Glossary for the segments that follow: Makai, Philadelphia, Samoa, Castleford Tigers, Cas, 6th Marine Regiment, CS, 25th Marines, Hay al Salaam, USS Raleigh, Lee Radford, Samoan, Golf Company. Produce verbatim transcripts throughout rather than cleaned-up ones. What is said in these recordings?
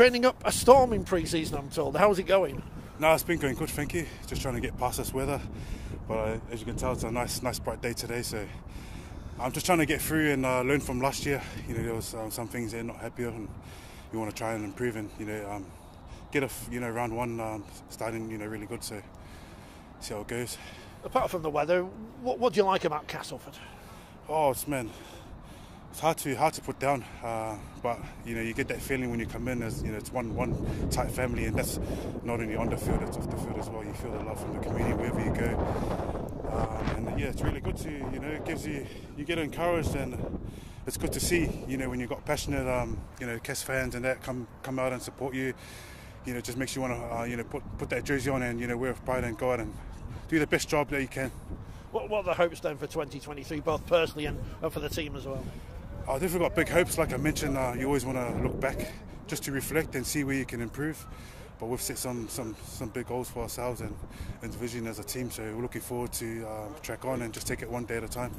training up a storm in pre-season, I'm told. How's it going? No, it's been going good, thank you. Just trying to get past this weather. But uh, as you can tell, it's a nice, nice bright day today. So I'm just trying to get through and uh, learn from last year. You know, there was um, some things they're not happy on. You want to try and improve and, you know, um, get a, you know, round one um, starting, you know, really good. So see how it goes. Apart from the weather, what, what do you like about Castleford? Oh, it's, man, it's hard to hard to put down. Uh, but you know, you get that feeling when you come in, as you know, it's one one tight family, and that's not only on the field, it's off the field as well. You feel the love from the community wherever you go. Um, and yeah, it's really good to, you know, it gives you, you get encouraged, and it's good to see, you know, when you've got passionate, um, you know, Cas fans and that come come out and support you. You know, it just makes you want to, uh, you know, put put that jersey on and, you know, wear with pride and God and do the best job that you can. What, what are the hopes then for twenty twenty-three, both personally and, and for the team as well? I've definitely got big hopes. Like I mentioned, uh, you always want to look back just to reflect and see where you can improve. But we've set some some, some big goals for ourselves and, and vision as a team. So we're looking forward to um, track on and just take it one day at a time.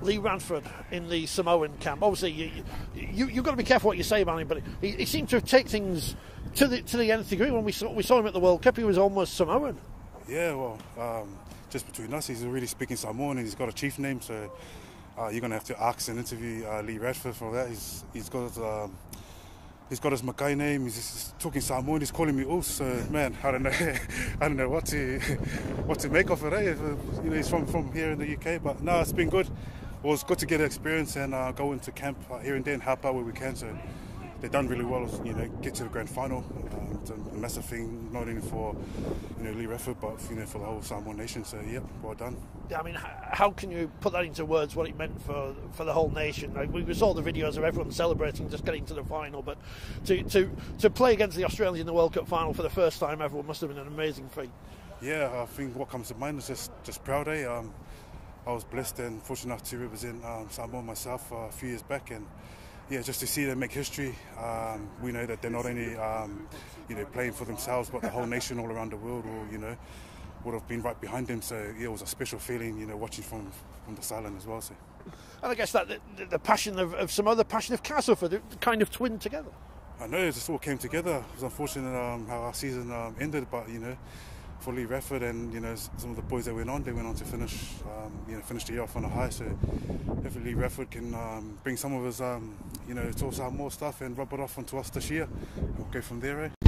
Lee Radford in the Samoan camp. Obviously, you, you, you've got to be careful what you say about him, but he, he seemed to take things to the to the nth degree. When we saw, we saw him at the World Cup, he was almost Samoan. Yeah, well, um, just between us, he's already speaking Samoan and he's got a chief name, so uh, you're going to have to ask and interview uh, Lee Radford for that. He's He's got um, he's got his Makai name, he's, he's talking Samoan, he's calling me Oos, so man, I don't know I don't know what to what to make of it, eh? You know, he's from, from here in the U K, but no, it's been good. Well, it's good to get experience and uh, go into camp uh, here and there and help out where we can, so they've done really well, you know, get to the grand final. Um, it's a massive thing, not only for, you know, Lee Radford, but, you know, for the whole Samoan nation. So, yeah, well done. Yeah, I mean, how can you put that into words, what it meant for, for the whole nation? Like, we saw the videos of everyone celebrating just getting to the final, but to, to, to play against the Australians in the World Cup final for the first time ever must have been an amazing feat. Yeah, I think what comes to mind is just, just proud, eh? Um, I was blessed and fortunate enough to represent um, Samoa myself uh, a few years back, and yeah, just to see them make history. Um, we know that they're not only, um, you know, playing for themselves, but the whole nation all around the world will, you know, would have been right behind them. So yeah, it was a special feeling, you know, watching from from the silent as well. So, and I guess that the, the passion of, of some other passion of Castleford kind of twinned together. I know it just all came together. It was unfortunate um, how our season um, ended, but you know, for Lee Radford and, you know, some of the boys that went on, they went on to finish, um, you know, finish the year off on a high. So hopefully Lee Radford can um, bring some of his, um, you know, it's all Samoa stuff and rub it off onto us this year. We'll go from there, eh?